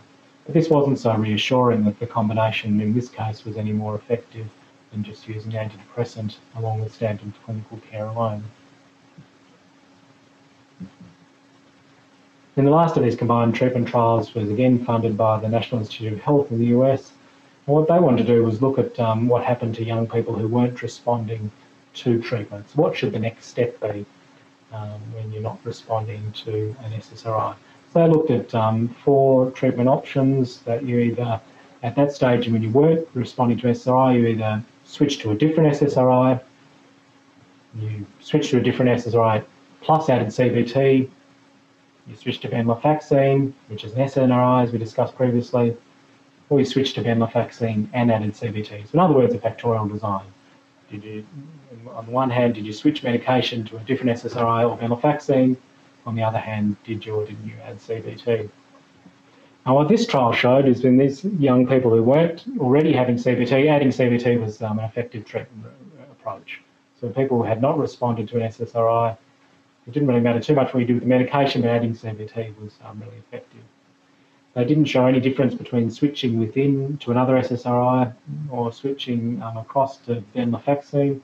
But this wasn't so reassuring that the combination in this case was any more effective than just using antidepressant along with standard clinical care alone. Then the last of these combined treatment trials was again funded by the National Institute of Health in the U S. And what they wanted to do was look at um, what happened to young people who weren't responding to treatments. What should the next step be um, when you're not responding to an S S R I? So they looked at um, four treatment options that you either, at that stage when you weren't responding to S S R I, you either switched to a different S S R I, you switched to a different S S R I plus added C B T, you switched to venlafaxine, which is an S N R I as we discussed previously, or you switched to venlafaxine and added C B T. So in other words, a factorial design. Did you, on the one hand, did you switch medication to a different S S R I or venlafaxine? On the other hand, did you or didn't you add C B T? Now, what this trial showed is when these young people who weren't already having C B T, adding C B T was um, an effective treatment approach. So people who had not responded to an S S R I, it didn't really matter too much what you did with the medication, but adding C B T was um, really effective. They didn't show any difference between switching within to another S S R I or switching um, across to venlafaxine,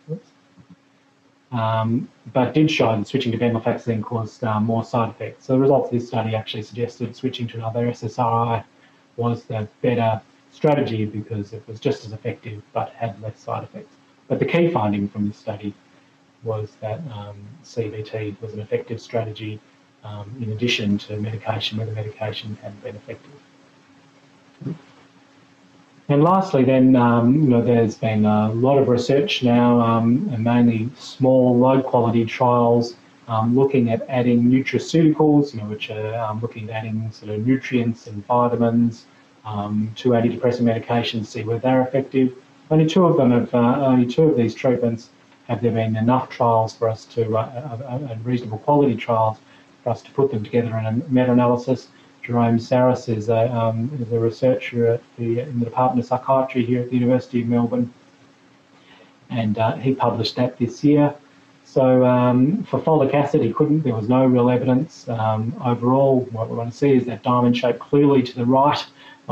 um, but did show that switching to venlafaxine caused um, more side effects. So the results of this study actually suggested switching to another S S R I was the better strategy because it was just as effective but had less side effects. But the key finding from this study was that um, C B T was an effective strategy Um, in addition to medication, where the medication had been effective. And lastly then, um, you know, there's been a lot of research now, um, and mainly small, low-quality trials um, looking at adding nutraceuticals, you know, which are um, looking at adding sort of nutrients and vitamins um, to antidepressant medications, see whether they're effective. Only two of them have, uh, only two of these treatments have there been enough trials for us to, uh, uh, uh, reasonable quality trials, for us to put them together in a meta-analysis. Jerome Saris is a, um, is a researcher at the, in the Department of Psychiatry here at the University of Melbourne, and uh, he published that this year. So um, for folic acid, he couldn't, there was no real evidence. Um, overall, what we want to see is that diamond shape clearly to the right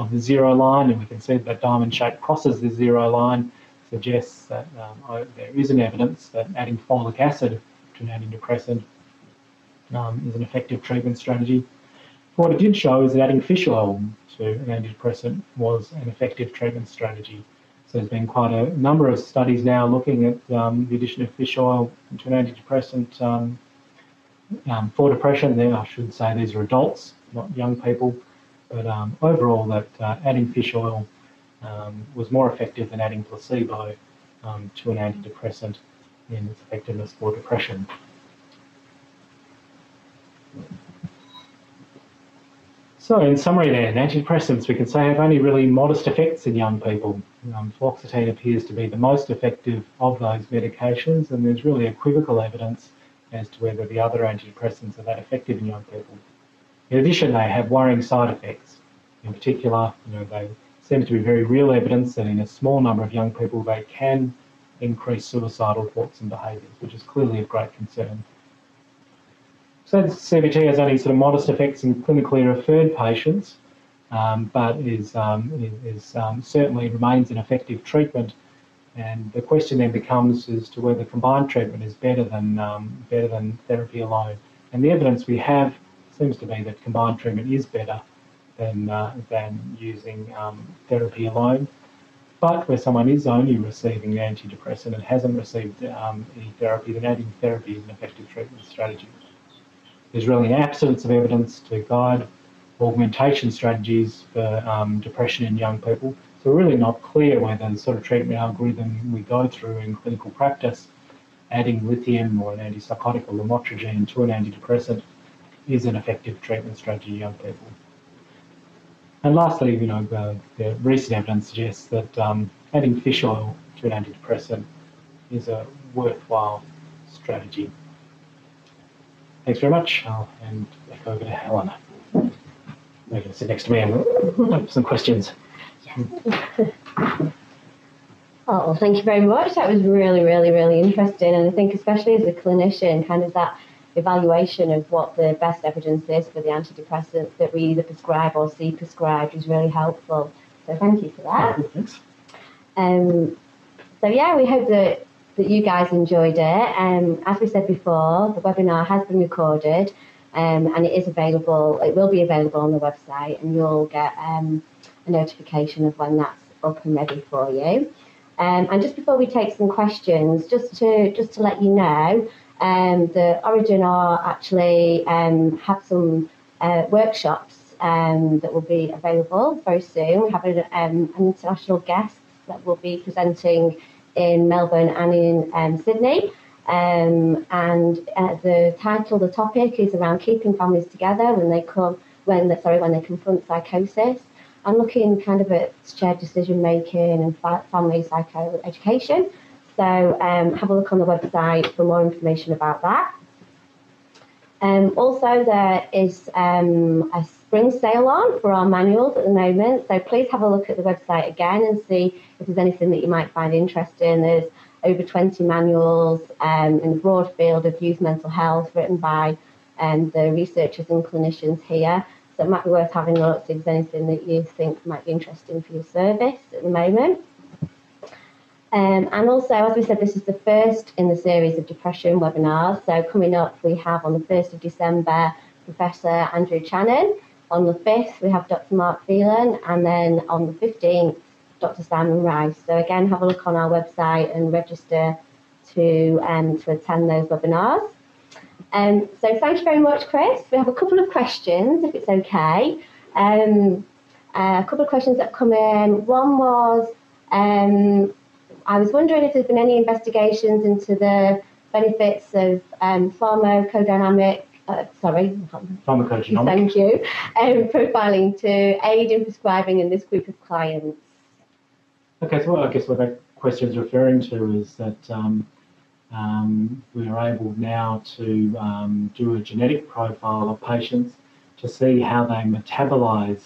of the zero line, and we can see that, that diamond shape crosses the zero line, suggests that um, there isn't evidence that adding folic acid to an antidepressant Um, is an effective treatment strategy. What it did show is that adding fish oil to an antidepressant was an effective treatment strategy. So there's been quite a number of studies now looking at um, the addition of fish oil to an antidepressant um, um, for depression. Then I should say these are adults, not young people, but um, overall that uh, adding fish oil um, was more effective than adding placebo um, to an antidepressant in its effectiveness for depression. So in summary then, antidepressants we can say have only really modest effects in young people. Um, fluoxetine appears to be the most effective of those medications, and there's really equivocal evidence as to whether the other antidepressants are that effective in young people. In addition, they have worrying side effects. In particular, you know, they seem to be very real evidence that in a small number of young people they can increase suicidal thoughts and behaviours, which is clearly of great concern. So C B T has only sort of modest effects in clinically referred patients, um, but is, um, is um, certainly remains an effective treatment. And the question then becomes as to whether combined treatment is better than um, better than therapy alone. And the evidence we have seems to be that combined treatment is better than uh, than using um, therapy alone. But where someone is only receiving an antidepressant and hasn't received um, any therapy, then adding therapy is an effective treatment strategy. There's really an absence of evidence to guide augmentation strategies for um, depression in young people. So we're really not clear whether the sort of treatment algorithm we go through in clinical practice, adding lithium or an antipsychotic or lamotrigine to an antidepressant, is an effective treatment strategy in young people. And lastly, you know, the, the recent evidence suggests that um, adding fish oil to an antidepressant is a worthwhile strategy. Thanks very much. I'll hand back over to Helen. You can sit next to me and we'll have some questions. Yes. Oh, thank you very much. That was really, really, really interesting. And I think especially as a clinician, kind of that evaluation of what the best evidence is for the antidepressant that we either prescribe or see prescribed is really helpful. So thank you for that. Oh, thanks. Um, so yeah, we hope that that you guys enjoyed it. And um, as we said before, the webinar has been recorded um, and it is available, it will be available on the website, and you'll get um, a notification of when that's up and ready for you. Um, and just before we take some questions, just to just to let you know, um, the Orygen are actually um, have some uh, workshops um, that will be available very soon. We have a, um, an international guest that will be presenting in Melbourne and in um, Sydney. Um, and uh, the title, the topic is around keeping families together when they come, when they, sorry, when they confront psychosis. I'm looking kind of at shared decision making and family psychoeducation. So um, have a look on the website for more information about that. Um, also, there is um, a spring sale on for our manuals at the moment. So please have a look at the website again and see if there's anything that you might find interesting. There's over twenty manuals um, in the broad field of youth mental health written by um, the researchers and clinicians here. So it might be worth having a look if there's anything that you think might be interesting for your service at the moment. Um, and also, as we said, this is the first in the series of depression webinars. So coming up, we have on the first of December, Professor Andrew Channon. On the fifth, we have Doctor Mark Phelan. And then on the fifteenth, Doctor Simon Rice. So again, have a look on our website and register to, um, to attend those webinars. Um, so thank you very much, Chris. We have a couple of questions, if it's okay. Um, uh, a couple of questions that have come in. One was, um, I was wondering if there's been any investigations into the benefits of um, pharmacodynamic, uh, sorry, pharmacogenomic, thank you, um, profiling to aid in prescribing in this group of clients. Okay, so I guess what that question is referring to is that um, Um, we are able now to um, do a genetic profile of patients to see how they metabolise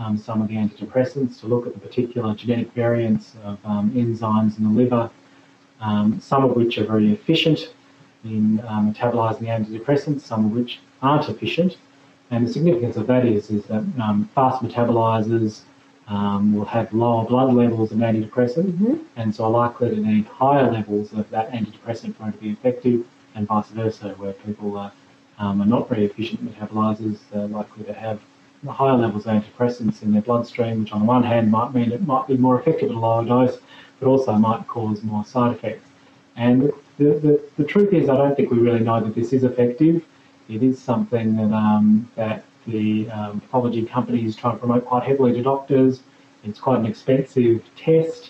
um, some of the antidepressants, to look at the particular genetic variants of um, enzymes in the liver, um, some of which are very efficient in um, metabolising the antidepressants, some of which aren't efficient. And the significance of that is, is that um, fast metabolisers Um, will have lower blood levels of antidepressant, mm-hmm. and so are likely to need higher levels of that antidepressant for it to be effective, and vice versa, where people are, um, are not very efficient metabolisers, they're likely to have higher levels of antidepressants in their bloodstream, which on the one hand might mean it might be more effective at a lower dose, but also might cause more side effects. And the, the, the truth is, I don't think we really know that this is effective. It is something that um, that the um, pathology companies try to promote quite heavily to doctors. It's quite an expensive test.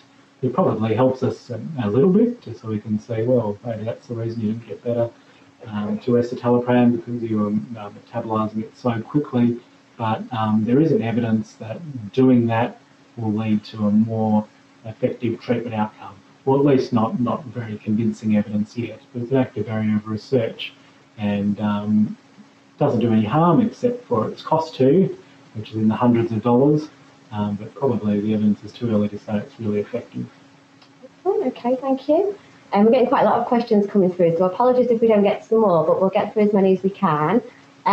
It probably helps us a, a little bit, just so we can say, well, maybe that's the reason you didn't get better um, to esitalopram, because you were uh, metabolising it so quickly. But um, there isn't evidence that doing that will lead to a more effective treatment outcome, or at least not, not very convincing evidence yet. But it's an active area of research, and um, doesn't do any harm except for its cost too, which is in the hundreds of dollars, um, but probably the evidence is too early to say it's really effective. Excellent, okay, thank you. And um, we're getting quite a lot of questions coming through, so apologies if we don't get some more, but we'll get through as many as we can.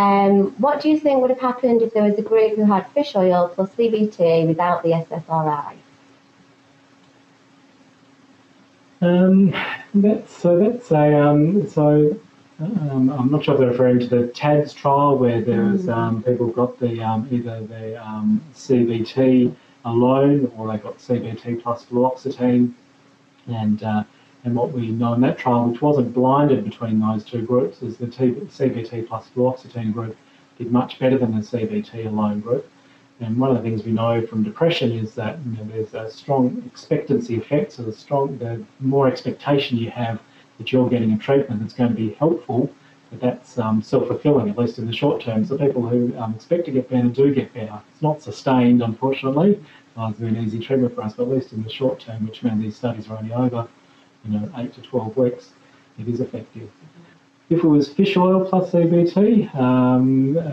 Um, what do you think would have happened if there was a group who had fish oil plus C B T without the S S R I? Um, that's, so that's a, um, so Um, I'm not sure if they're referring to the T A D S trial, where there was um, people got the um, either the um, C B T alone, or they got C B T plus fluoxetine, and uh, and what we know in that trial, which wasn't blinded between those two groups, is the C B T plus fluoxetine group did much better than the C B T alone group. And one of the things we know from depression is that, you know, there's a strong expectancy effect. So the strong, the more expectation you have that you're getting a treatment that's going to be helpful, but that's um, self-fulfilling, at least in the short term. So people who um, expect to get better do get better. It's not sustained, unfortunately. Uh, it's an easy treatment for us, but at least in the short term, which means these studies are only over, you know, eight to twelve weeks, it is effective. If it was fish oil plus C B T, um,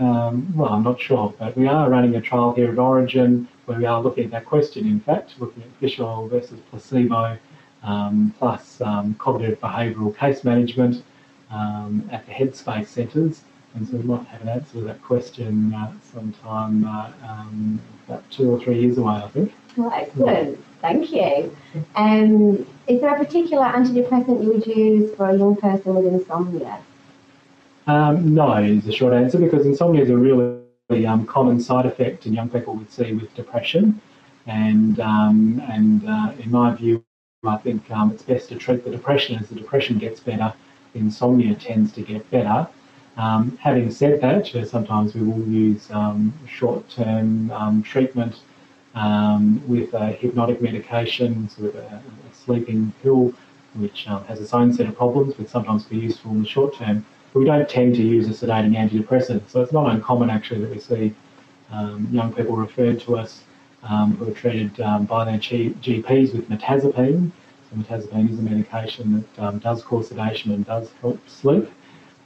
um, well, I'm not sure, but we are running a trial here at Orygen where we are looking at that question, in fact, looking at fish oil versus placebo, Um, plus um, cognitive behavioural case management um, at the Headspace centres. And so we might have an answer to that question uh, sometime uh, um, about two or three years away, I think. Well, excellent. Yeah. Thank you. Um, is there a particular antidepressant you would use for a young person with insomnia? Um, no is the short answer, because insomnia is a really um, common side effect in young people we see with depression. And, um, and uh, in my view, I think um, it's best to treat the depression. As the depression gets better, the insomnia tends to get better. Um, having said that, uh, sometimes we will use um, short-term um, treatment um, with uh, hypnotic medications, with a, a sleeping pill, which um, has its own set of problems, but sometimes be useful in the short term. But we don't tend to use a sedating antidepressant, so it's not uncommon actually that we see um, young people referred to us Um, who are treated um, by their G Ps with mirtazapine. So mirtazapine is a medication that um, does cause sedation and does help sleep,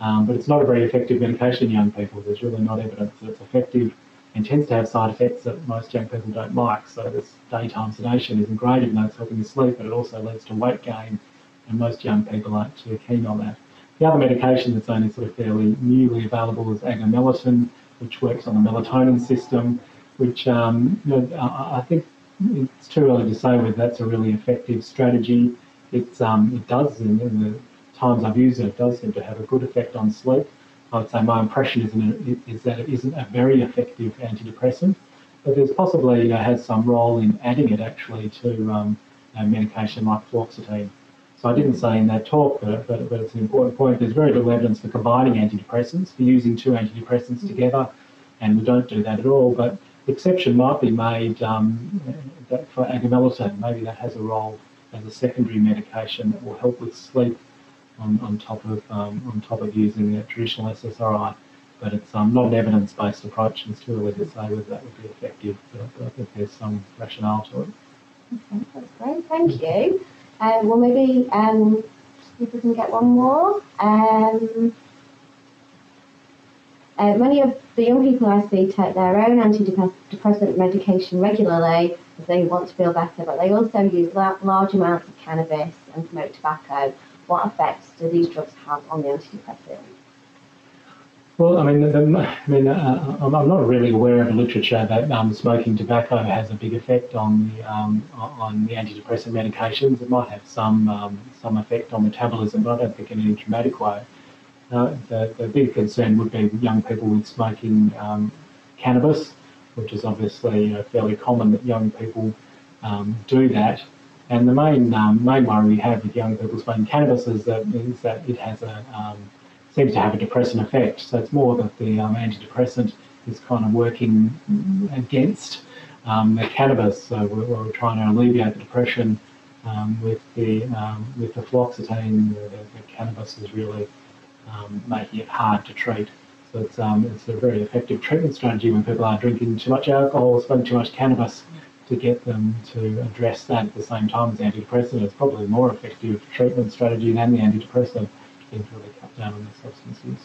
um, but it's not a very effective medication in young people. There's really not evidence that it's effective and tends to have side effects that most young people don't like. So this daytime sedation isn't great, even though it's helping you sleep, but it also leads to weight gain, and most young people aren't too keen on that. The other medication that's only sort of fairly newly available is agomelatine, which works on the melatonin system, which um, you know, I think it's too early to say whether that's a really effective strategy. It's, um, it does, in, in the times I've used it, it does seem to have a good effect on sleep. I would say my impression is, is that it isn't a very effective antidepressant, but there's possibly, you know, has some role in adding it actually to um, a medication like fluoxetine. So I didn't say in that talk, but, but, but it's an important point. There's very little evidence for combining antidepressants, for using two antidepressants together, and we don't do that at all. But exception might be made um, that for agomelatine. Maybe that has a role as a secondary medication that will help with sleep on, on top of um, on top of using a traditional S S R I. But it's um, not an evidence-based approach, and it's too early to say whether that would be effective. But I think there's some rationale to it. Okay, that's great. Thank you. Um, well, maybe um, if we can get one more. Um, Uh, many of the young people I see take their own antidepressant medication regularly because they want to feel better, but they also use large amounts of cannabis and smoke tobacco. What effects do these drugs have on the antidepressant? Well, I mean, the, the, I mean uh, I'm not really aware of the literature that um, smoking tobacco has a big effect on the, um, on the antidepressant medications. It might have some, um, some effect on metabolism, but I don't think in any dramatic way. Uh, the, the big concern would be young people with smoking um, cannabis, which is obviously you know, fairly common that young people um, do that. And the main um, main worry we have with young people smoking cannabis is that, is that it has a um, seems to have a depressant effect. So it's more that the um, antidepressant is kind of working against um, the cannabis. So we're, we're trying to alleviate the depression um, with the um, with the fluoxetine. The, the cannabis is really Um, making it hard to treat. So it's, um, it's a very effective treatment strategy when people are drinking too much alcohol, smoking too much cannabis, to get them to address that at the same time as the antidepressant. It's probably a more effective treatment strategy than the antidepressant, to really cut down on the substance use.